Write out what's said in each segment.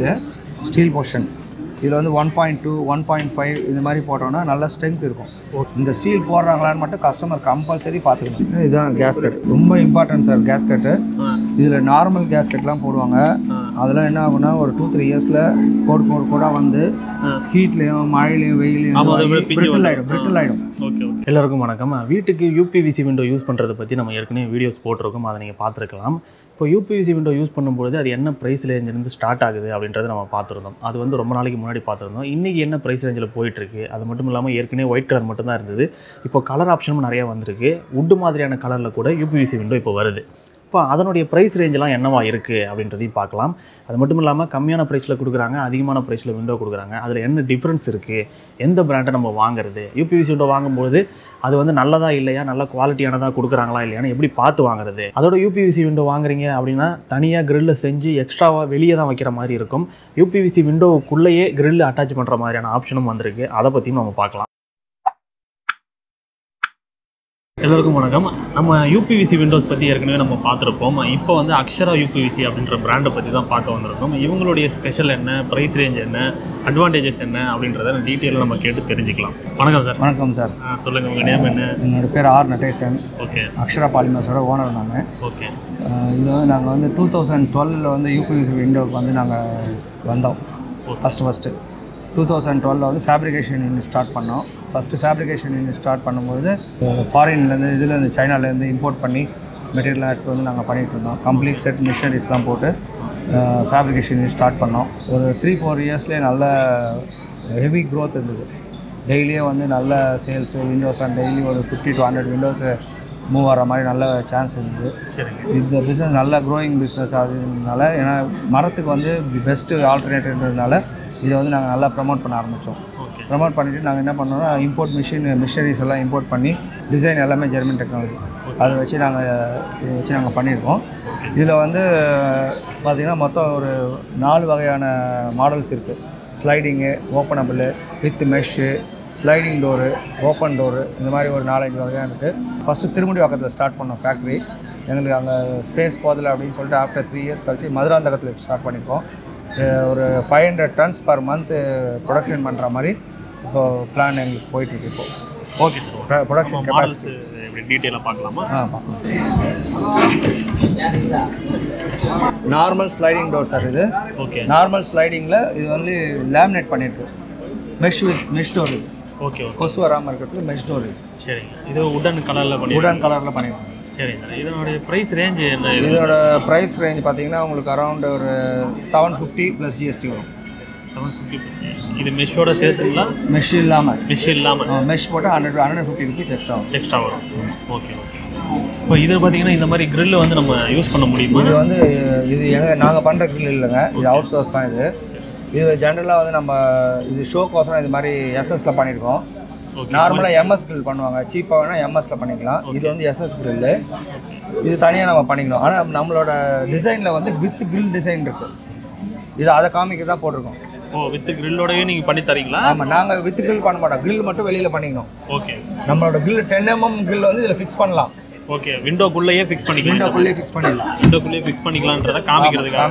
Here, steel portion. Here on the 1.2, 1.5 in the Maripotrona, Nala strength. In the steel pour and customer compulsory path. This is a gasket. Very important, sir. Gasket. This is a normal gasket. That's why 2-3 years heat, brittle item. Okay, okay. Hello, VTQ U-PVC window use பண்றது பத்தி நம்ம ஏற்கனவே videos போட்டுறோம் அதை நீங்க பாத்துக்கலாம். இப்போ U-PVC window use பண்ணும்போது அது என்ன price range ல இருந்து ஸ்டார்ட் ஆகுது அப்படின்றதை நம்ம பாத்துறோம். அது வந்து ரொம்ப நாளைக்கு முன்னாடி பாத்துறோம். இன்னைக்கு என்ன price range ல போயிட்டு இருக்கு. அது மட்டும் இல்லாம ஏற்கனவே white color மட்டும் தான் இருந்தது. இப்போ கலர் ஆப்ஷனும் நிறைய வந்திருக்கு. wood மாதிரியான கலர்ல கூட U-PVC window இப்போ வருது. இப்போ அதனுடைய price range எல்லாம் என்னவா இருக்கு அப்படின்றதையும் பார்க்கலாம். அது மட்டும் இல்லாம கம்மியான பிரைஸ்ல குடுக்குறாங்க, அதிகமான பிரைஸ்ல விண்டோ குடுக்குறாங்க. அதுல என்ன டிஃபரன்ஸ் இருக்கு? எந்த பிராண்ட நம்ம வாங்குறது? UPVC window வாங்கும்போது அது வந்து நல்லதா இல்லையா, நல்ல குவாலிட்டியானதா குடுக்குறாங்களா இல்லையான்னு எப்படி பார்த்து வாங்குறது? அதோட UPVC window வாங்குறீங்க அப்படினா தனியா grill செஞ்சு எக்ஸ்ட்ராவா வெளிய தான் வைக்கிற மாதிரி இருக்கும். UPVC windowக்குள்ளேயே grill அட்டாச் பண்ற மாதிரியான ஆப்ஷனும் வந்திருக்கு. அத பத்தியும் நாம பார்க்கலாம். எல்லாருக்கும் வணக்கம். நம்ம UPVC windows பத்தி ஏற்கனவே நம்ம பாத்துறோம். இப்போ வந்து அக்ஷரா UPVC அப்படிங்கற பிராண்ட் பத்தி தான் பார்க்க வந்திருக்கோம். இவங்களுடைய ஸ்பெஷல் என்ன, பிரைஸ் ரேஞ்ச் என்ன, அட்வான்டேजेस என்ன அப்படிங்கறத டீடைலா நம்ம கேட்டு தெரிஞ்சிக்கலாம். வணக்கம் சார். வணக்கம் சார். சொல்லுங்க, உங்க நேம் என்ன? என்னோட பேர் R-Nutizen. ஓகே. அக்ஷரா பாலிமர்ஸோட ஓனர் நான். ஓகே. இது நாங்க வந்து 2012 ல வந்து UPVC windows வந்து நாங்க வந்தோம். ஃபர்ஸ்ட் 2012 வந்து ஃபேப்ரிகேஷன் யூனிட் ஸ்டார்ட் பண்ணோம். ஃபர்ஸ்ட் ஃபேப்ரிகேஷன் யூனிட் ஸ்டார்ட் பண்ணும்போது ஃபாரின்லேருந்து இதுலேருந்து சைனாலேருந்து இம்போர்ட் பண்ணி மெட்டீரியல் எடுத்து வந்து நாங்கள் பண்ணிகிட்டு இருந்தோம். கம்ப்ளீட் செட் மிஷினரிஸ்லாம் போட்டு ஃபேப்ரிகேஷன் யூனிட் ஸ்டார்ட் பண்ணோம். ஒரு 3-4 இயர்ஸ்லேயே நல்ல ஹெவி க்ரோத் இருந்தது. டெய்லியே வந்து நல்ல சேல்ஸு விண்டோஸ்லாம் டெய்லி ஒரு 50 to 100 விண்டோஸு மூவ் ஆகிற மாதிரி நல்ல சான்ஸ் இருந்தது. இந்த பிஸ்னஸ் நல்ல க்ரோயிங் பிஸ்னஸ் ஆகுதுனால, ஏன்னா மரத்துக்கு வந்து பெஸ்ட்டு ஆல்டர்னேட்டிவ்ன்றதுனால இதை வந்து நாங்கள் நல்லா ப்ரமோட் பண்ண ஆரம்பித்தோம். ப்ரமோட் பண்ணிவிட்டு நாங்கள் என்ன பண்ணோம்னா, இம்போர்ட் மிஷினரிஸ் எல்லாம் இம்போர்ட் பண்ணி டிசைன் எல்லாமே ஜெர்மன் டெக்னாலஜி அதை வச்சு நாங்கள் பண்ணியிருக்கோம். இதில் வந்து பார்த்திங்கன்னா மொத்தம் ஒரு 4 வகையான மாடல்ஸ் இருக்குது. Sliding, openable with mesh, sliding door, open door, இந்த மாதிரி ஒரு 4-5 வகையாக இருக்குது. ஃபஸ்ட்டு திருமுடி பக்கத்தில் ஸ்டார்ட் பண்ணோம் ஃபேக்ட்ரி. எங்களுக்கு அங்கே ஸ்பேஸ் போதில் அப்படின்னு சொல்லிட்டு ஆஃப்டர் 3 இயர்ஸ் கழிச்சு மதுராந்தகத்தில் ஸ்டார்ட் பண்ணியிருக்கோம். ஒரு 500 tons பர் மந்த் ப்ரொடக்ஷன் பண்ணுற மாதிரி இப்போ பிளான் எங்களுக்கு போயிட்டுருக்கு இப்போது. Okay sir. ப்ரொடக்ஷன் கெப்பாசிட்டி டீட்டெயிலாக பார்க்கலாமா? ஆமாம். நார்மல் ஸ்லைடிங் டோர் சார் இது. ஓகே. நார்மல் ஸ்லைடிங்கில் இது வந்து லேமினேட் பண்ணியிருக்கு. மெஷ் டோர் இருக்குது. ஓகே. கொசு வராமல் இருக்கிறதுக்கு மெஷ் டோர் இருக்குது. சரிங்க. இது உடன் கலரில் பண்ணியிருக்கோம். சரி சார். இதனுடைய ப்ரைஸ் ரேஞ்ச் என்ன? இதோட ப்ரைஸ் ரேஞ்ச் பார்த்தீங்கன்னா உங்களுக்கு அரௌண்ட் ஒரு 750 + GST வரும். 750 + GST. இது மெஷ்ஷோட சேர்த்துங்களா? மெஷ் இல்லாமல் மெஷ் போட்டால் 150 rupees எக்ஸ்ட்ரா வரும். Okay okay. இப்போ இதை பார்த்தீங்கன்னா இந்த மாதிரி கிரில் வந்து நம்ம யூஸ் பண்ண முடியுமா? இது வந்து இது நாங்கள் பண்ணுற கிரில் இல்லைங்க, இது அவுட் சோர்ஸ் தான். இது ஜென்ரலாக வந்து நம்ம இது ஷோக்கோசரம் இது மாதிரி எஸ்எஸில் பண்ணியிருக்கோம். நார்மலாக எம்எஸ் கிரில் பண்ணுவாங்க. சீப்பாக வேணால் எம்எஸ்ல பண்ணிக்கலாம். இது வந்து எஸ்எஸ் கிரில்லு. இது தனியாக நம்ம பண்ணிக்கலாம். ஆனால் நம்மளோட டிசைனில் வந்து வித் கிரில் டிசைன் இருக்குது. இது அதை காமிக்க தான் போட்டிருக்கோம். ஓ, வித் கிரில்லோடவே நீங்கள் பண்ணி தரீங்களா? ஆமாம், நாங்கள் வித் கிரில் பண்ண மாட்டோம். கிரில் மட்டும் வெளியில் பண்ணிக்கணும். ஓகே. நம்மளோட கிரில் 10 mm கிரில் வந்து இதில் ஃபிக்ஸ் பண்ணலாம். ஓகே. விண்டோக்குள்ளேயே ஃபிக்ஸ் பண்ணிக்கலாம்ன்றத காமிக்கிறதுக்காக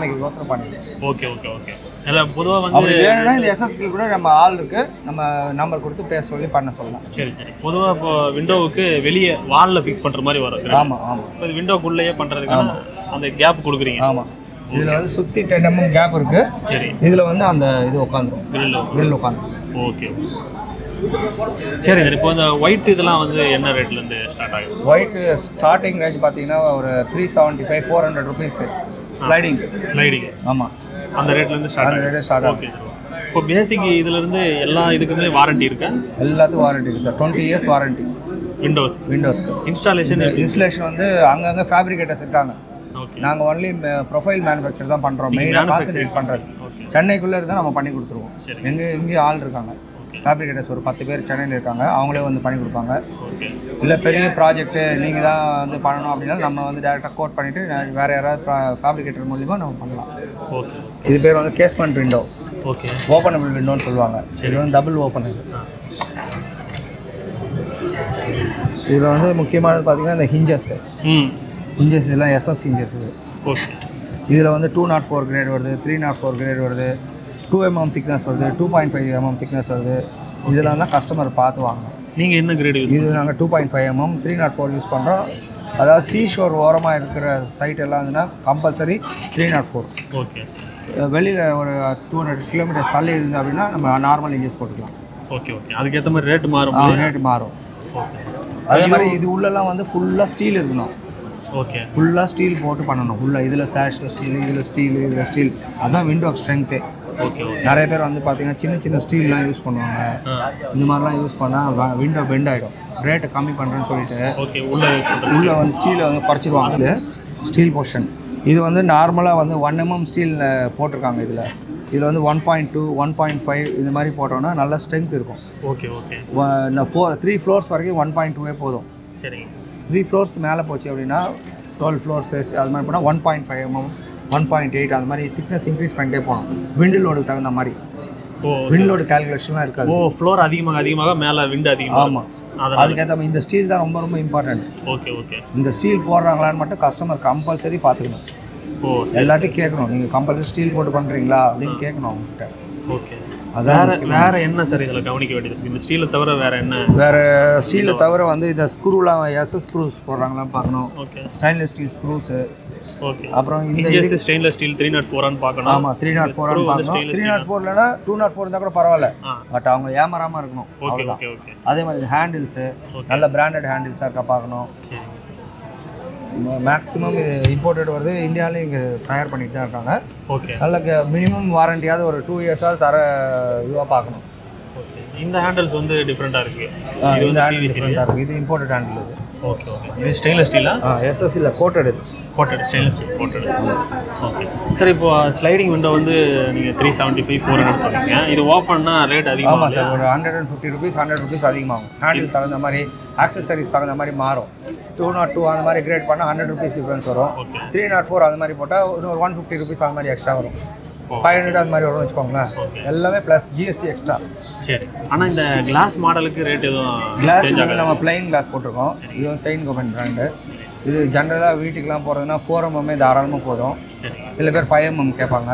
பண்ணிக்கலாம். Okay okay okay. எல்லாம் பொதுவாக வந்து ஏன்னா இந்த எஸ்எஸ்க்கு கூட நம்ம ஆள் இருக்குது, நம்ம நம்பர் கொடுத்து பேச சொல்லி பண்ண சொல்லலாம். சரி சரி. பொதுவாக இப்போ விண்டோவுக்கு வெளியே வாலில் ஃபிக்ஸ் பண்ணுற மாதிரி வரும். ஆமாம் ஆமாம். இப்போ இது விண்டோக்குள்ளேயே பண்ணுறதுக்காக அந்த கேப் கொடுக்குறீங்க. ஆமாம். இதில் வந்து சுற்றி 10 mm கேப் இருக்குது. சரி. இதில் வந்து அந்த இது உட்காந்துரும், கிரில் உட்காந்துரும். ஓகே. சரி. இப்போ இந்த ஒயிட் இதெல்லாம் வந்து என்ன ரேட்லேருந்து ஸ்டார்ட் ஆகுது? ஒயிட்டு ஸ்டார்டிங் ரேஞ்ச் பார்த்தீங்கன்னா ஒரு 375 to 400 rupees ஸ்லைடிங். ஆமாம், அந்த ரேட்லேருந்து ஸ்டார்ட் ஆகுது. ஓகே. இப்போ பேசிக் இதுலேருந்து எல்லா இதுக்குமே வாரண்டி இருக்கா? எல்லாத்துக்கும் வாரண்டி இருக்குது சார். 20 years வாரண்டி விண்டோஸ்க்கு. இன்ஸ்டாலேஷன் வந்து அங்கங்கே ஃபேப்ரிகேட்டர்ஸ் இருக்காங்க. நாங்கள் ஒன்லி ப்ரொஃபைல் மேனுஃபேக்சர் தான் பண்ணுறோம். மெயினாக கான்சன்ட்ரேட் பண்ணுறது சென்னைக்குள்ளே இருந்தால் நம்ம பண்ணி கொடுத்துருவோம். எங்கேயும் ஆள் இருக்காங்க. ஃபேப்ரிகேட்டர்ஸ் ஒரு 10 பேர் சென்னையில் இருக்காங்க. அவங்களே வந்து பண்ணி கொடுப்பாங்க. இல்லை பெரிய ப்ராஜெக்ட்டு நீங்கள் தான் வந்து பண்ணணும் அப்படின்னா நம்ம வந்து டேரெக்டாக கோட் பண்ணிவிட்டு வேறு யாராவது ஃபேப்ரிகேட்டர் மூலிமா நம்ம பண்ணலாம். ஓகே. இது பேர் வந்து கேஸ்மெண்ட் விண்டோ. ஓகே. ஓப்பனபிள் விண்டோன்னு சொல்லுவாங்க. சரி. வந்து டபுள் ஓப்பன். இதில் வந்து முக்கியமானது பார்த்தீங்கன்னா இந்த ஹிஞ்சஸ். ஹிஞ்சஸ் எல்லாம் எஸ்எஸ் ஹிஞ்சஸ். ஓகே. இதில் வந்து 204 கிரேட் வருது, 304 கிரேட் வருது, 2 mm திக்னஸ் வருது, 2.5 mm திக்னஸ் வருது. இதெல்லாம் தான் கஸ்டமர் பார்த்து வாங்கணும். நீங்கள் என்ன கிரேட்? இது நாங்கள் 2.5 mm 304 யூஸ் பண்ணுறோம். அதாவது சீ ஷோர் ஓரமாக இருக்கிற சைட் எல்லாம் இருந்துன்னா கம்பல்சரி 304. ஓகே. வெளியில் ஒரு 200 கிலோமீட்டர்ஸ் தள்ளி இருந்து அப்படின்னா நம்ம நார்மல் இன்ஜஸ் போட்டுக்கலாம். Okay okay. அதுக்கேற்ற மாதிரி ரேட்டு மாறும். ரேட்டு மாறும். அதே மாதிரி இது உள்ளெல்லாம் வந்து ஃபுல்லாக ஸ்டீல் இருக்கணும். ஓகே. ஃபுல்லாக ஸ்டீல் போட்டு பண்ணணும். ஃபுல்லாக இதில் சேஷில் ஸ்டீல், இதில் ஸ்டீல், இதில் ஸ்டீல். அதுதான் விண்டோ ஸ்ட்ரென்த்து. ஓகே. நிறைய பேர் வந்து பார்த்தீங்கன்னா சின்ன சின்ன ஸ்டீல்லாம் யூஸ் பண்ணுவாங்க. இந்த மாதிரிலாம் யூஸ் பண்ணால் விண்டோ பெண்ட் ஆகிடும். ரேட்டை கம்மி பண்ணுறேன்னு சொல்லிட்டு ஓகே உள்ளே வந்து ஸ்டீலை வந்து குறைச்சிடுவாங்க. இது ஸ்டீல் போர்ஷன். இது வந்து நார்மலாக வந்து 1 mm ஸ்டீலில் போட்டிருக்காங்க. இதில் இதில் வந்து 1.2, 1.5 இது மாதிரி போட்டோம்னா நல்ல ஸ்ட்ரென்த் இருக்கும். Okay okay. இந்த 3 ஃப்ளோர்ஸ் வரைக்கும் 1.2வே போதும். சரி. 3 ஃப்ளோர்ஸ்க்கு மேலே போச்சு அப்படின்னா 12 ஃப்ளோர்ஸ் அது மாதிரி போனால் 1.5 mm 1.8 அது மாதிரி திக்னஸ் இன்க்ரீஸ் பண்ணிட்டே போகணும். விண்டோலோடு தகுந்த மாதிரி விண்டோட கால்குலேஷன்லாம் இருக்காது. ஓ, ஃப்ளோர் அதிகமாக அதிகமாக மேலே விண்டு அதிகமாக. ஆமாம், அதுக்கேற்ற மாதிரி இந்த ஸ்டீல் தான் ரொம்ப ரொம்ப இம்பார்ட்டன்ட். Okay okay. இந்த ஸ்டீல் போடுறாங்களான்னு மட்டும் கஸ்டமர் கம்பல்சரி பார்த்துக்கணும். ஓ, எல்லாத்தையும் கேட்கணும். நீங்கள் கம்பல்சரி ஸ்டீல் போட்டு பண்ணுறீங்களா அப்படின்னு கேட்கணும் அவங்ககிட்ட. ஓகே. வேறு வேறு என்ன சார் இதில் கவனிக்க வேண்டியது? இந்த ஸ்டீலை தவிர வேறு என்ன? வேறு ஸ்டீலை தவிர வந்து இதை ஸ்க்ரூலாம் எஸ்எஸ் ஸ்க்ரூஸ் போடுறாங்களான்னு பார்க்கணும். Okay. Stainless steel screws. Okay. அப்புறம் இந்த ஸ்டெயின்லெஸ் ஸ்டீல் 304 பார்க்கணும். ஆமாம், 304 பார்க்கணும். 304 இல்லைன்னா 204 இருந்தால் கூட பரவாயில்ல. பட் அவங்க ஏமாறாமல் இருக்கணும். Okay okay okay. அதே மாதிரி ஹேண்டில்ஸு நல்ல பிராண்டட் ஹேண்டில்ஸாக இருக்கா பார்க்கணும். மேக்ஸிமம் இது இம்போர்ட்டட் வருது. இந்தியாவிலையும் இங்கே தயார் பண்ணிட்டு தான் இருக்காங்க. ஓகே. நல்ல மினிமம் வாரண்டியாவது ஒரு 2 இயர்ஸாவது தர இதுவாக பார்க்கணும். ஓகே. இந்த ஹேண்டில்ஸ் வந்து டிஃப்ரெண்ட்டாக இருக்குது. இது வந்து ஹேண்டில் டிஃப்ரெண்ட்டாக இருக்குது. இது இம்போர்ட்டட் ஹேண்டில் இது. Okay okay. இது ஸ்டெயின்லெஸ் ஸ்டீலா? ஆ, எஸ்எஸ் இல்லை, coated. Coated stainless steel coated. Okay. Sir, இப்போது ஸ்லைடிங் விண்டோ வந்து நீங்கள் 375, 400 சொல்லுறீங்க. இது ஓப்பன்னா ரேட் அதிகமாக? ஆமாம் சார், ஒரு 150 ரூபீஸ் 100 ரூபீஸ் அதிகமாகும். ஹேண்டில் தகுந்த மாதிரி, ஆக்சசரிஸ் தகுந்த மாதிரி மாறும். 202 அந்த மாதிரி கிரேட் பண்ணால் 100 ரூபீஸ் டிஃப்ரென்ஸ் வரும். ஓகே. 304 அந்த மாதிரி போட்டால் ஒரு 150 ரூபீஸ் அந்த மாதிரி எக்ஸ்ட்ரா வரும். 500 அந்த மாதிரி வரும்னு வச்சுக்கோங்களேன். எல்லாமே ப்ளஸ் ஜிஎஸ்டி எக்ஸ்ட்ரா. சரி. ஆனால் இந்த கிளாஸ் மாடலுக்கு ரேட் எதுவும்? கிளாஸ் நம்ம பிளைன் கிளாஸ் போட்டிருக்கோம். இது வந்து செயின் கம்பெனி பிராண்டு. இது ஜென்ரலாக வீட்டுக்கெலாம் போகிறதுனா 4 mm தாராளமாக போதும். சில பேர் 5 mm கேட்பாங்க.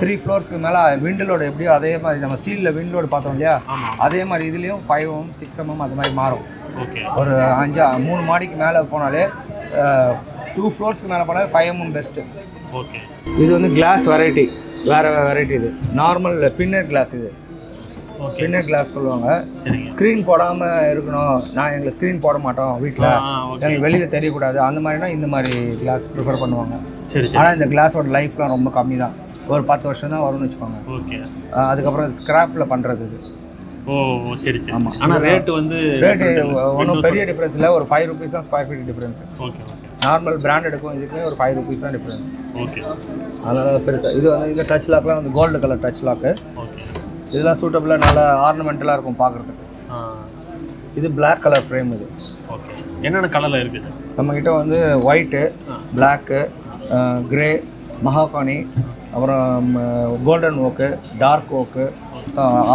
3 ஃப்ளோர்ஸ்க்கு மேலே விண்டோட எப்படியோ அதே மாதிரி நம்ம ஸ்டீலில் விண்டோடு பார்த்தோம் இல்லையா, அதே மாதிரி இதுலேயும் 5 mm 6 mm அது மாதிரி மாறும். ஓகே. ஒரு 3 மாடிக்கு மேலே போனாலே 2 ஃப்ளோர்ஸ்க்கு மேலே போனாலே 5 mm பெஸ்ட்டு. ஓகே. இது வந்து கிளாஸ் வெரைட்டி, வேறு வெரைட்டி. இது நார்மல் பின்னர் கிளாஸ். இது பின்னர் கிளாஸ் சொல்லுவாங்க. ஸ்க்ரீன் போடாமல் இருக்கணும். நான் எங்களை ஸ்க்ரீன் போட மாட்டோம் வீட்டில், எங்களுக்கு வெளியில் தெரியக்கூடாது அந்த மாதிரினா இந்த மாதிரி கிளாஸ் ப்ரிஃபர் பண்ணுவாங்க. சரி. ஆனால் இந்த கிளாஸோட லைஃப்லாம் ரொம்ப கம்மி தான். ஒரு 10 வருஷம் தான் வரும்னு வச்சுக்கோங்க. ஓகே. அதுக்கப்புறம் ஸ்க்ராப்பில் பண்ணுறது இது. ஓ, சரி சரி. ஆமாம். ஆனால் ரேட்டு வந்து ரேட்டு ஒன்றும் பெரிய டிஃப்ரென்ஸ் இல்லை. ஒரு 5 ரூபீஸ் தான் square feet difference. Okay. Normal பிராண்டடுக்கும் இதுக்குமே ஒரு 5 ரூபீஸ் தான் டிஃப்ரென்ஸ். ஓகே. அதனால் பெருசாக இது வந்து இந்த டச் லாக்லாம் வந்து gold colour touch lock. Okay. இதெல்லாம் சூட்டபுளாக நல்லா ஆர்னமெண்டலாக இருக்கும் பார்க்குறதுக்கு. இது பிளாக் கலர் ஃப்ரேம். இது ஓகே. என்னென்ன கலரில் இருக்குது நம்மக்கிட்ட? வந்து ஒயிட்டு, பிளாக்கு, க்ரே, மஹாகானி, அப்புறம் golden oak, dark oak,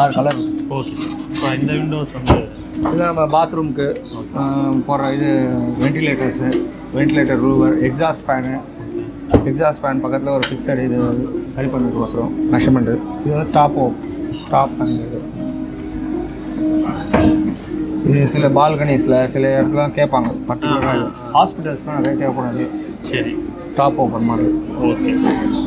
6 colour. Okay. இப்போ இந்த விண்டோஸ் வந்து இதில் நம்ம பாத்ரூம்க்கு போகிற இது ventilators, ventilator ரூவர், exhaust fan. Exhaust fan பக்கத்தில் ஒரு ஃபிக்ஸடு இது சரி பண்ணுறதுக்கு வசரம் மெஷர்மெண்ட்டு. இது வந்து டாப் ஓக், டாப் ஃபேன். இது சில பால்கனிஸில் சில இடத்துல கேட்பாங்க. பர்டிகுலராக ஹாஸ்பிட்டல்ஸ்லாம் நிறைய தேவைப்படாது. சரி. Top open model. ஓகே.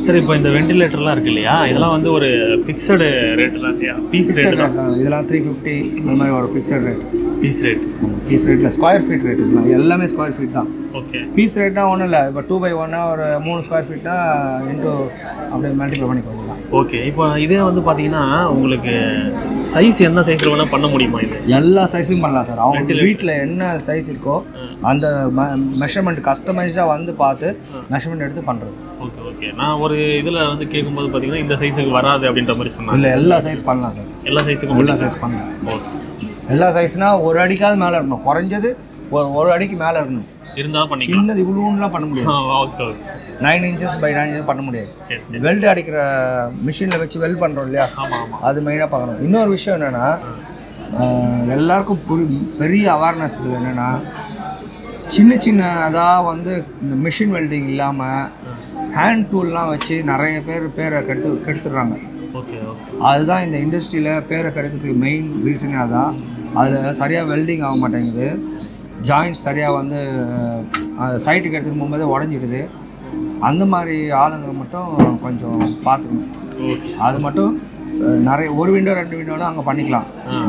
சரி, இப்போ இந்த வென்டிலேட்டர்லாம் இருக்குது இல்லையா, இதெல்லாம் வந்து ஒரு ஃபிக்ஸடு ரேட்லாம் இல்லையா? பீஸ் ரேட் தான் சார் இதெல்லாம். 350 அந்த மாதிரி ஒரு fixed rate. Piece rate. Piece ரேட்டில் ஸ்கொயர் ஃபீட் ரேட் இதெல்லாம் எல்லாமே ஸ்கொயர் ஃபீட் தான். ஓகே. பீஸ் ரேட்னா ஒன்றும் இல்லை. இப்போ 2/1 ஒரு 3 ஸ்கொயர் ஃபீட்னா இன்டூ அப்படியே மல்டிப்ளை பண்ணி போகலாம். ஓகே. இப்போ இதே வந்து பார்த்தீங்கன்னா உங்களுக்கு சைஸ் எந்த சைஸில் வேணால் பண்ண முடியுமா? இது எல்லா சைஸும் பண்ணலாம் சார். அவங்க வீட்டில் என்ன சைஸ் இருக்கோ அந்த மெஷர்மெண்ட் கஸ்டமைஸ்டாக வந்து பார்த்து மெஷர்மெண்ட் எடுத்து பண்ணுறது. Okay okay. நான் ஒரு இதில் வந்து கேட்கும்போது பார்த்தீங்கன்னா இந்த சைஸுக்கு வராது அப்படின்ற மாதிரி சொன்னாங்க. இல்லை, எல்லா சைஸ் பண்ணலாம் சார். எல்லா சைஸுக்கும் எல்லா சைஸ் பண்ணலாம். ஓகே. எல்லா சைஸ்னால் ஒரு அடிக்காவது மேலே இருக்கணும். குறைஞ்சது ஒரு அடிக்கு மேலே இருக்கணும். இருந்தால் பண்ணி சின்னது இவ்வளோலாம் பண்ண முடியாது. Okay okay. 9 inches by 9 inches பண்ண முடியாது. சரி. வெல்டு அடிக்கிற மிஷினில் வச்சு வெல்ட் பண்ணுறோம் இல்லையா? ஆமாம் ஆமாம். அது மெயினாக பார்க்கணும். இன்னொரு விஷயம் என்னென்னா எல்லாருக்கும் பெரிய அவேர்னஸ் இது என்னென்னா சின்ன சின்னதாக வந்து இந்த மிஷின் வெல்டிங் இல்லாமல் hand tool la vechi nariya pera keduthutranga okay okay adha in the industry la pera keduthukku main reason adha adha sariya welding aaga maatengudhu joints sariya vandu site ku eduthu mombadhe odanjidudhu andha mari aalanga mattum konjam paathukonu okay adu mattum nare one window rendu window la anga pannikalam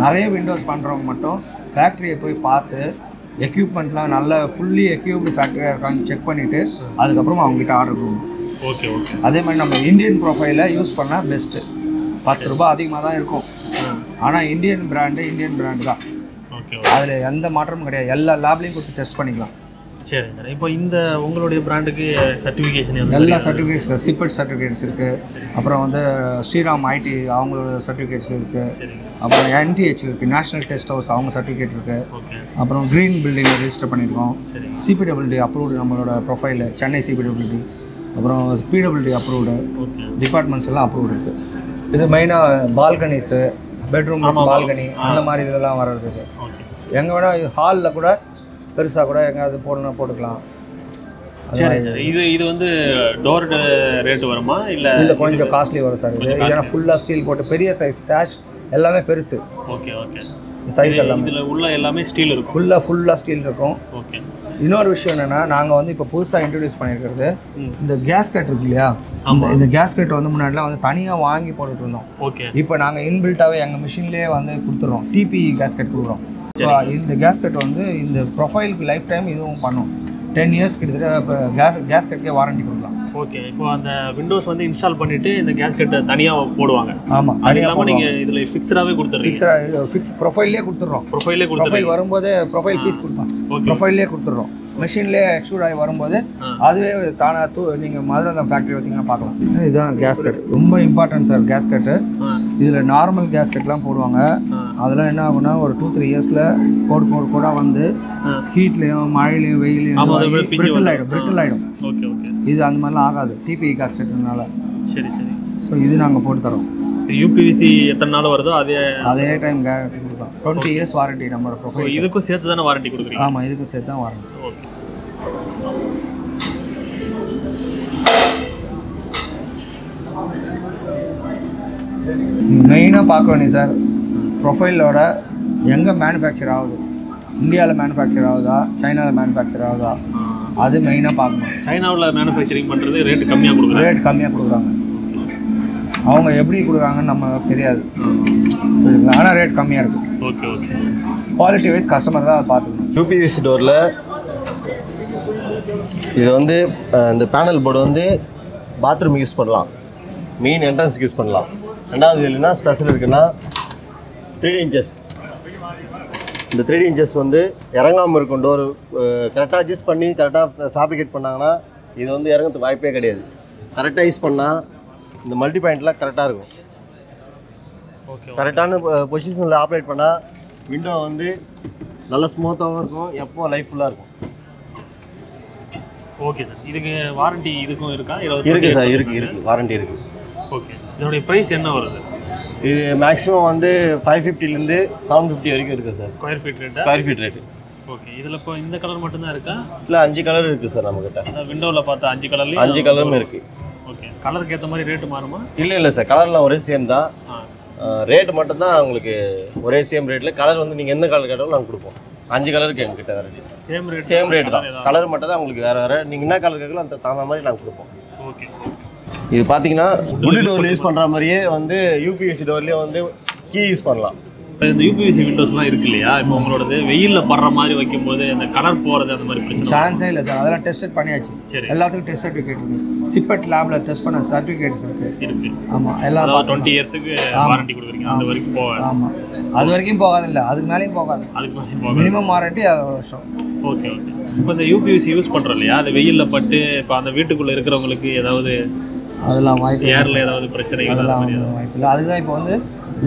nariya windows pandravanga mattum factory poi paathu equipment la nalla fully equipped factory irukanu check pannite adukku appuram avanga order pannuvanga okay okay adhe mari நம்ம indian profile use panna best 10 ரூபாய் அதிகமா தான் இருக்கும் ஆனா indian brand தான் okay okay அதுல எந்த மாற்றமும் கிடையாது எல்லா லேப்லயும் போட்டு டெஸ்ட் பண்ணிக்கலாம் சரிங்க இப்போ இந்த உங்களுடைய பிராண்டுக்கு சர்டிஃபிகேஷன் இருக்கு எல்லா சர்டிஃபிகேட்ஸ் சிபட் சர்டிஃபிகேட்ஸ் இருக்கு அப்புறம் வந்து ஸ்ரீராம் ஐடி அவங்களோட சர்டிஃபிகேட்ஸ் இருக்கு அப்புறம் NTH இருக்கு நேஷனல் டெஸ்ட் ஹவுஸ் அவங்க சர்டிஃபிகேட் இருக்கு ஓகே அப்புறம் கிரீன் பில்டிங் ரெஜிஸ்டர் பண்ணிருக்கோம் சரி CPWD அப்ரூவ்ட் நம்மளோட ப்ரொஃபைல் சென்னை CPWD அப்புறம் PWD அப்ரூவ்ட் ஓகே டிபார்ட்மெண்ட்ஸ் எல்லாம் அப்ரூவ்ட் இருக்கு இது மெயினா பால்கனிஸ் பெட்ரூம் பால்கனி அந்த மாதிரி இதெல்லாம் வரது ஓகே எங்கவேனா ஹால்ல கூட பெருசா கூட எங்காவது போடணும் போட்டுக்கலாம் சரி இது இது வந்து டோர் ரேட் வருமா இல்ல இல்ல கொஞ்சம் காஸ்ட்லி வரும் சார் இது ஏனா ஃபுல்லா ஸ்டீல் போட்டு பெரிய சைஸ் சாஷ் எல்லாமே பெருசு ஓகே ஓகே சைஸ் எல்லாம் இதுல உள்ள எல்லாமே ஸ்டீல் இருக்கும் ஃபுல்லா ஸ்டீல் இருக்கும் ஓகே இன்னொரு விஷயம் என்னன்னா நாங்க வந்து இப்ப புதுசா இன்ட்ரோ듀ஸ் பண்ணியிருக்கிறது இந்த கேஸ்கட் இருக்குலையா இந்த கேஸ்கட் வந்து முன்னாடில வந்து தனியா வாங்கி போட்டுட்டு இருந்தோம் ஓகே இப்போ நாங்க இன்பில்ட்டாவே எங்க மெஷின்லயே வந்து குடுத்துறோம் TP gasket குடுறோம் சோ இந்த கேஸ்கட் வந்து இந்த ப்ரொஃபைலுக்கு லைஃப் டைம் இதுவும் பண்ணும் 10 இயர்ஸ் கிட்ட கேஸ்கட்கே வாரண்டி கொடுக்கலாம் ஓகே இப்போ அந்த விண்டோஸ் வந்து இன்ஸ்டால் பண்ணிட்டு இந்த கேஸ்கட் தனியா போடுவாங்க ஆமா அதனால நீங்க இதுல ஃபிக்ஸடாவே கொடுத்துறீங்க ஃபிக்ஸ் ப்ரொஃபைல்லே கொடுத்துறோம் ப்ரொஃபைல் வரும்போது ப்ரொஃபைல் பீஸ் கொடுப்பாங்க ப்ரொஃபைல்லே கொடுத்துறோம் மெஷின்ல எக்ஸ்ட்ரூட் ஆகி வரும்போது அதுவே தானா நீங்க முதல்ல அந்த ஃபேக்டரி வச்சீங்கன்னா பார்க்கலாம் இதுதான் கேஸ்கட் ரொம்ப இம்பார்ட்டன்ட் சார் கேஸ்கட் இதில் நார்மல் கேஸ்கட்லாம் போடுவாங்க அதெல்லாம் என்ன ஆகும்னா ஒரு 2-3 இயர்ஸில் கோடாக வந்து ஹீட்லேயும் மழையிலையும் வெயிலையும் பிரிட்டில் ஆகிடும் ஓகே ஓகே இது அந்த மாதிரிலாம் ஆகாது டிபி கேஸ்கட்னால சரி சரி ஸோ இது நாங்கள் போட்டு தரோம் யூபிவிசி எத்தனை நாள் வருதோ அதே டைம் கேரண்டி கொடுக்கலாம் 20 இயர்ஸ் வாரண்டி நம்மளோட ப்ரொஃபைல் இதுக்கும் சேர்த்து தானே வாரண்டி கொடுக்குறீங்க ஆமாம் இதுக்கும் சேர்த்து தான் வாரண்டி ஓகே மெயினாக பார்க்க வேண்டிய சார் ப்ரொஃபைலோட எங்கே மேனுஃபேக்சர் ஆகுது இந்தியாவில் மேனுஃபேக்சர் ஆகுதா சைனாவில் மேனுஃபேக்சர் ஆகுதா அது மெயினாக பார்க்கணும் சைனாவில் மேனுஃபேக்சரிங் பண்ணுறது ரேட் கம்மியாக கொடுக்குறாங்க அவங்க எப்படி கொடுக்குறாங்கன்னு நம்ம தெரியாது ஆனால் ரேட் கம்மியாக இருக்குது okay okay quality wise customer தான் அதை பார்த்துக்கணும் யூபிவிசி டோரில் இது வந்து இந்த பேனல் போர்டு வந்து பாத்ரூம் யூஸ் பண்ணலாம் மெயின் என்ட்ரன்ஸுக்கு யூஸ் பண்ணலாம் ரெண்டாவது இல்லைன்னா ஸ்பெஷல் இருக்குன்னா 3 inches இந்த 3 inches வந்து இறங்காமல் இருக்கும் டோர் கரெக்டாக அட்ஜஸ்ட் பண்ணி கரெக்டாக ஃபேப்ரிகேட் பண்ணாங்கன்னா இது வந்து இறங்கிறதுக்கு வாய்ப்பே கிடையாது கரெக்டாக யூஸ் பண்ணால் இந்த மல்டி பாயிண்ட்லாம் கரெக்டாக இருக்கும் ஓகே கரெக்டான பொசிஷனில் ஆப்ரேட் பண்ணால் விண்டோ வந்து நல்லா ஸ்மூத்தாகவும் இருக்கும் எப்போவும் லைஃப் ஃபுல்லாக இருக்கும் ஓகே சார் இதுக்கு வாரண்டி இதுக்கும் இருக்கா இருக்குது சார் இருக்குது வாரண்டி இருக்குது ஓகே இதோடைய ப்ரைஸ் என்ன வருது இது மேக்ஸிமம் வந்து 550 750 வரைக்கும் இருக்குது sir square feet rate okay இதில் இப்போ இந்த கலர் மட்டும்தான் இருக்கா இல்லை 5 கலர் இருக்குது சார் நம்மக்கிட்ட விண்டோவில் பார்த்தா 5 கலரும் இருக்குது ஓகே கலருக்கு ஏற்ற மாதிரி ரேட்டு மாறுமா இல்லை சார் கலர்லாம் ஒரே சேம் தான் ரேட்டு மட்டும்தான் உங்களுக்கு ஒரே சேம் ரேட்டில் கலர் வந்து நீங்கள் எந்த கலர் கேட்டாலும் நாங்கள் கொடுப்போம் 5 கலருக்கு எங்ககிட்ட வேறு சேம் ரேட் தான் கலர் மட்டும் தான் உங்களுக்கு வேறு நீங்கள் என்ன கலர் கேட்கலாம் அந்த தகுந்த மாதிரி நாங்கள் கொடுப்போம் ஓகே இது பார்த்தீங்கன்னா வுட் டோர் யூஸ் பண்ணுற மாதிரியே வந்து யூபிவிசி டோர்லேயே வந்து கீ யூஸ் பண்ணலாம் இப்போ இந்த யூபிவிசி விண்டோஸ்லாம் இருக்கு இல்லையா இப்போ உங்களோடது வெயிலில் படுற மாதிரி வைக்கும்போது அந்த கலர் போகிறது அந்த மாதிரி பிரச்சனை சான்ஸே இல்லை சார் அதெல்லாம் டெஸ்ட் பண்ணியாச்சு சரி எல்லாத்துக்கும் டெஸ்ட் சர்டிஃபிகேட் இருக்குது சிப்பட் லேபில் டெஸ்ட் பண்ண சர்டிஃபிகேட்ஸ் இருக்குது ஆமாம் எல்லாம் 20 இயர்ஸுக்கு வாரண்டி கொடுக்குறீங்க அது வரைக்கும் போகாது ஆமாம் அது வரைக்கும் போகாது இல்லை அதுக்கு மேலேயும் போகாது மினிமம் வாரண்டி வருஷம் ஓகே ஓகே இப்போ இந்த யூபிவிசி யூஸ் பண்ணுறோம் இல்லையா அது வெயிலில் பட்டு இப்போ அந்த வீட்டுக்குள்ளே இருக்கிறவங்களுக்கு ஏதாவது அதெல்லாம் வாய்ப்பு ஏரில் ஏதாவது பிரச்சனை வாய்ப்பு இல்லை அதுதான் இப்போ வந்து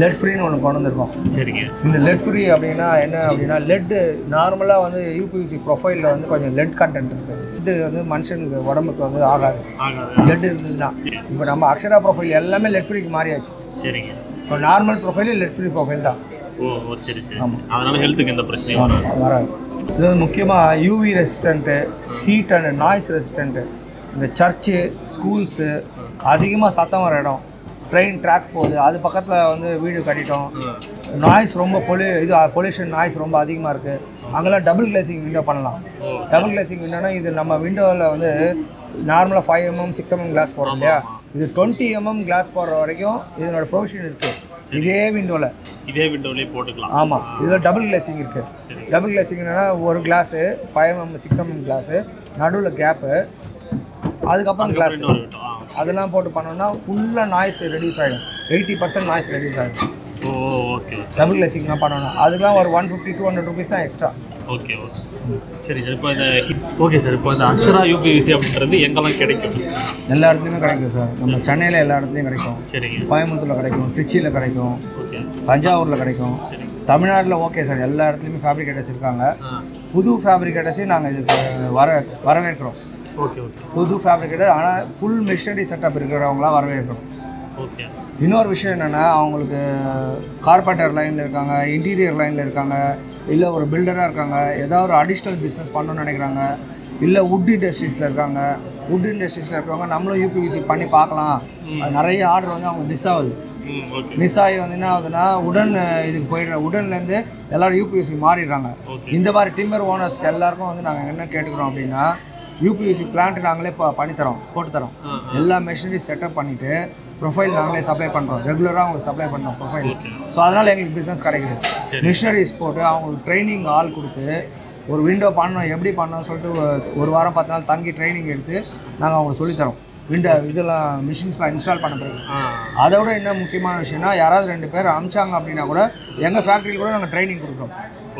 லெட் ஃப்ரீன்னு ஒன்று கொண்டு வந்திருக்கோம் சரிங்க இந்த லெட் ஃப்ரீ அப்படின்னா என்ன அப்படின்னா லெட்டு நார்மலாக வந்து யூபிவிசி ப்ரொஃபைலில் வந்து கொஞ்சம் லெட் கண்டென்ட் இருக்குது லெட்டு வந்து மனுஷனுக்கு உடம்புக்கு வந்து ஆகாது லெட் இருந்ததுன்னா இப்போ நம்ம அக்ஷரா ப்ரொஃபைல் எல்லாமே லெட் ஃப்ரீக்கு மாறியாச்சு சரிங்க ஸோ நார்மல் ப்ரொஃபைலே லெட் ஃப்ரீ ப்ரொஃபைல் தான் ஓ சரி சரி ஆமாம் அதனால ஹெல்த்துக்கு எந்த பிரச்சனையும் வராது இது வந்து முக்கியமாக UV resistant heat and noise resistant இந்த சர்ச்சு ஸ்கூல்ஸு அதிகமாக சத்தம் வர இடம், ட்ரெயின் ட்ராக் போகுது, அது பக்கத்தில் வந்து வீடு கட்டிட்டோம். நாய்ஸ் ரொம்ப பொல்யூஷன் நாய்ஸ் ரொம்ப அதிகமாக இருக்குது. அங்கெல்லாம் டபுள் கிளாசிங் விண்டோ பண்ணலாம். டபுள் கிளாசிங் விண்டோன்னா இது நம்ம விண்டோவில் வந்து நார்மலாக 5mm 6mm கிளாஸ் போடுறோம் இல்லையா, இது 20mm கிளாஸ் போடுற வரைக்கும் இதனோட ப்ரொவிஷன் இருக்குது. இதே விண்டோவிலே போட்டுக்கலாம். ஆமாம், இதில் டபுள் கிளாசிங் இருக்குது. டபுள் கிளாசிங்னா ஒரு கிளாஸு 5mm 6mm கிளாஸு, நடுவில் கேப்பு, அதுக்கப்புறம் கிளாஸ். அதெல்லாம் போட்டு பண்ணோம்னா ஃபுல்லாக நாய்ஸ் ரெடியூஸ் ஆகிடும். 80% நாய்ஸ் ரெடியூஸ் ஆகிடும். ஓ ஓகே, டபுள் கிளாசிங்லாம் பண்ணணும். அதுக்கெலாம் ஒரு 150-200 rupees தான் எக்ஸ்ட்ரா. ஓகே ஓகே, சரி சார். இப்போ இந்த ஓகே சார், இப்போ இந்த அக்ஷரா யூபிவிசி அப்படின்றது எங்கெல்லாம் கிடைக்கும்? எல்லா இடத்துலையுமே கிடைக்கும் சார். நம்ம சென்னையில் எல்லா இடத்துலையும் கிடைக்கும். சரிங்க. கோயம்புத்தூரில் கிடைக்கும், திருச்சியில் கிடைக்கும், ஓகே, தஞ்சாவூரில் கிடைக்கும், தமிழ்நாட்டில். ஓகே சார், எல்லா இடத்துலையுமே ஃபேப்ரிகேட்டர்ஸ் இருக்காங்க. புது ஃபேப்ரிகேட்டர்ஸையும் நாங்கள் இதுக்கு வரவேற்கிறோம். ஓகே ஓகே, புது ஃபேப்ரிகேட்டர் ஆனால் ஃபுல் மிஷினரி செட்டப் இருக்கிறவங்களாம் வரவேற்கிறோம். ஓகே. இன்னொரு விஷயம் என்னென்னா, அவங்களுக்கு கார்பெண்டர் லைனில் இருக்காங்க, இன்டீரியர் லைனில் இருக்காங்க, இல்லை ஒரு பில்டராக இருக்காங்க, ஏதாவது ஒரு அடிஷ்னல் பிஸ்னஸ் பண்ணணும்னு நினைக்கிறாங்க, இல்லை வுட் இண்டஸ்ட்ரீஸில் இருக்காங்க. வுட் இண்டஸ்ட்ரீஸில் இருக்கிறவங்க நம்மளும் யூபிவிசி பண்ணி பார்க்கலாம். நிறைய ஆர்டர் வந்து அவங்க மிஸ் ஆகுது. மிஸ் ஆகி வந்து என்ன ஆகுதுன்னா, உடன் இதுக்கு போயிடுற உடன்லேருந்து எல்லோரும் யூபிவிசிக்கு மாறிடுறாங்க. இந்த மாதிரி டிம்பர் ஓனர்ஸ்க்கு எல்லாருக்கும் வந்து நாங்கள் என்ன கேட்டுக்கிறோம் அப்படின்னா, யூபிவிசி பிளான்ட் நாங்களே பண்ணித்தரோம், போட்டு தரோம். எல்லா மெஷினரி செட்டப் பண்ணிவிட்டு ப்ரொஃபைல் நாங்களே சப்ளை பண்ணுறோம். ரெகுலராக அவங்களுக்கு சப்ளை பண்ணுறோம் ப்ரொஃபைல். ஸோ அதனால் எங்களுக்கு பிஸ்னஸ் கிடைக்குது. மிஷினரிஸ் போட்டு அவங்களுக்கு ட்ரைனிங் ஆள் கொடுத்து ஒரு விண்டோ பண்ணணும், எப்படி பண்ணணும்னு சொல்லிட்டு ஒரு வாரம் 10 நாள் தங்கி ட்ரைனிங் எடுத்து நாங்கள் அவங்களுக்கு சொல்லித்தரோம். விண்டோ இதெல்லாம் மிஷின்ஸ்லாம் இன்ஸ்டால் பண்ண பிறகு. அதை விட என்ன முக்கியமான விஷயம்னா, யாராவது 2 பேர் அமிச்சாங்க அப்படின்னா கூட எங்கள் ஃபேக்ட்ரியில் கூட நாங்கள் ட்ரைனிங் கொடுக்குறோம்.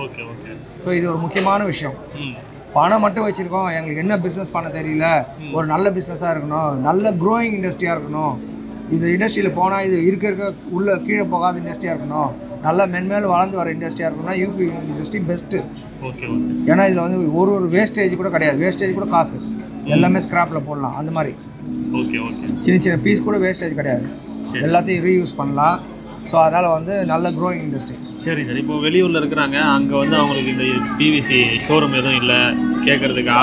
Okay okay. ஸோ இது ஒரு முக்கியமான விஷயம். பணம் மட்டும் வச்சுருக்கோம், எங்களுக்கு என்ன பிஸ்னஸ் பண்ண தெரியல, ஒரு நல்ல பிஸ்னஸாக இருக்கணும், நல்ல க்ரோயிங் இண்டஸ்ட்ரியாக இருக்கணும், இந்த இண்டஸ்ட்ரியில் போனால் இது இருக்க உள்ள கீழே போகாத இண்டஸ்ட்ரியாக இருக்கணும், நல்லா மென்மேல் வளர்ந்து வர இண்டஸ்ட்ரியாக இருக்கணும்னா UP industry best. Okay okay. ஏன்னா இதில் வந்து ஒரு வேஸ்டேஜ் கூட கிடையாது. வேஸ்டேஜ் கூட காசு எல்லாமே ஸ்கிராப்பில் போடலாம் அந்த மாதிரி. Okay okay. சின்ன சின்ன பீஸ் கூட வேஸ்டேஜ் கிடையாது, எல்லாத்தையும் ரீயூஸ் பண்ணலாம். ஸோ அதனால் வந்து நல்ல க்ரோயிங் இண்டஸ்ட்ரி. சரி சார், இப்போ வெளியூரில் இருக்கிறாங்க, அங்கே வந்து அவங்களுக்கு இந்த பிவிசி ஷோரூம் எதுவும் இல்லை கேட்குறதுக்கு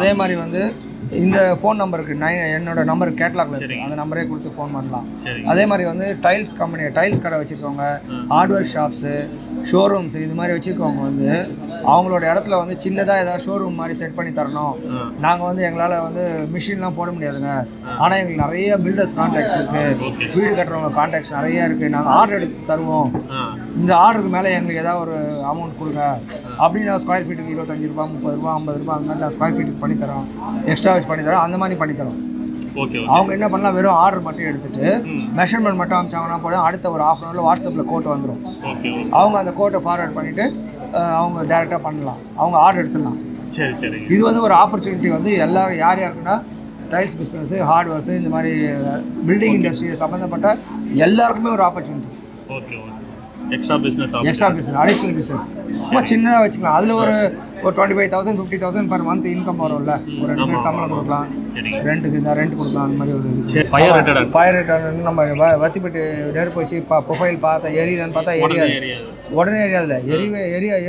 அதே மாதிரி வந்து இந்த ஃபோன் நம்பருக்கு என்னோட நம்பர் கேட்லாக்ல இருக்கு, அந்த நம்பரே கொடுத்து ஃபோன் பண்ணலாம். அதே மாதிரி வந்து டைல்ஸ் கம்பெனி, டைல்ஸ் கடை வச்சுருக்கவங்க, ஹார்ட்வேர் ஷாப்ஸு, ஷோரூம்ஸ் இது மாதிரி வச்சுருக்கவங்க வந்து அவங்களோட இடத்துல வந்து சின்னதாக ஏதாவது ஷோரூம் மாதிரி செட் பண்ணி தரணும். நாங்கள் வந்து எங்களால் வந்து மிஷின்லாம் போட முடியாதுங்க, ஆனால் எங்களுக்கு நிறைய பில்டர்ஸ் கான்டாக்ட்ஸ் இருக்குது, வீடு கட்டுறவங்க கான்டாக்ட்ஸ் நிறையா இருக்குது, நாங்கள் ஆர்டர் எடுத்து தருவோம், இந்த ஆர்டருக்கு மேலே எங்களுக்கு ஏதாவது ஒரு அமௌண்ட் கொடுங்க அப்படின்னு நான் ஸ்கொயர் ஃபீட்டுக்கு 25 ரூபா 30 ரூபா 50 ரூபா அந்த மாதிரி நான் ஸ்கொயர் ஃபீட்டுக்கு பண்ணி தரோம், எக்ஸ்ட்ரா வச்சு பண்ணி தரோம், அந்த மாதிரி பண்ணி தரோம். ஓகே. அவங்க என்ன பண்ணலாம், வெறும் ஆர்டர் மட்டும் எடுத்துட்டு மெஷர்மெண்ட் மட்டும் அனுப்பிச்சாங்கன்னா போதும். அடுத்த ஒரு 1/2 hourல வாட்ஸ்அப்பில் கோட் வந்துடும். அவங்க அந்த கோட்டை ஃபார்வர்ட் பண்ணிவிட்டு அவங்க டேரெக்டாக பண்ணலாம், அவங்க ஆர்டர் எடுத்துடலாம். சரி சரி. இது வந்து ஒரு ஆப்பர்ச்சுனிட்டி வந்து எல்லோரும் யார் யாருக்குன்னா, டைல்ஸ் பிஸ்னஸ்ஸு, ஹார்ட்வேர்ஸு, இந்த மாதிரி பில்டிங் இண்டஸ்ட்ரி சம்மந்தப்பட்ட எல்லாருக்குமே ஒரு opportunity. Okay okay. Extra business additional business ரொம்ப சின்னதாக வச்சுக்கலாம். அதில் ஒரு 25,000 50,000 பர் மந்த் இன்கம் வரும்ல, ஒரு 2 பேர் சம்பளம் கொடுக்கலாம், ரெண்ட் கொடுக்கலாம், அந்த மாதிரி ஒரு ஃபயர் ரேட்டட் நம்ம வத்திப்பட்டு நெருப்பு வச்சு ப்ரொஃபைல் பார்த்தா எரியுதான்னு பார்த்தா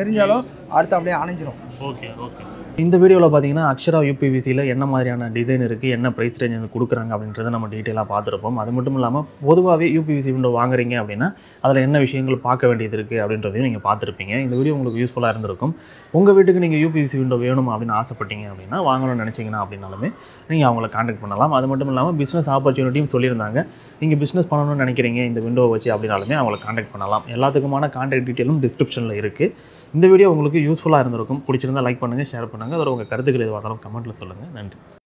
எரிஞ்சாலும் அடுத்து அப்படியே அணைஞ்சிடும். Okay okay. இந்த வீடியோவில் பார்த்தீங்கன்னா அக்ஷரா யூபிவிசியில் என்ன மாதிரியான டிசைன் இருக்குது, என்ன ப்ரைஸ் ரேஞ்ச் கொடுக்குறாங்க அப்படின்றத நம்ம டீட்டெயிலாக பார்த்துருப்போம். அது மட்டும் இல்லாமல் பொதுவாகவே யூபிவிசி விண்டோ வாங்குறீங்க அப்படின்னா அதில் என்ன விஷயங்கள் பார்க்க வேண்டியது இருக்குது அப்படின்றதையும் நீங்கள் பார்த்துருப்பீங்க. இந்த வீடியோ உங்களுக்கு யூஸ்ஃபுல்லாக இருந்திருக்கும். உங்கள் வீட்டுக்கு நீங்கள் யூபிவிசி விண்டோ வேணும் அப்படின்னு ஆசைப்பட்டீங்க அப்படின்னா, வாங்கணும்னு நினச்சிங்கன்னா அப்படின்னாலுமே நீங்கள் அவங்கள கான்டாக்ட் பண்ணலாம். அது மட்டும் இல்லாமல் பிஸ்னஸ் ஆப்பர்ச்சுனிட்டியும் சொல்லியிருந்தாங்க. நீங்கள் பிஸ்னஸ் பண்ணணும்னு நினைக்கிறீங்க இந்த விண்டோவை வச்சு அப்படின்னாலுமே அவங்கள கான்டாக்ட் பண்ணலாம். எல்லாத்துக்குமான கான்டாக்ட் டீட்டெயிலும் டிஸ்கிரிப்ஷனில் இருக்குது. இந்த வீடியோ உங்களுக்கு யூஸ்ஃபுல்லாக இருந்திருக்கும். பிடிச்சிருந்தால் லைக் பண்ணுங்கள், ஷேர் பண்ணுங்கள். அதோட உங்கள் கருத்துக்கள் எதுவாக இருந்தாலும் கமெண்ட்டில் சொல்லுங்கள். நன்றி.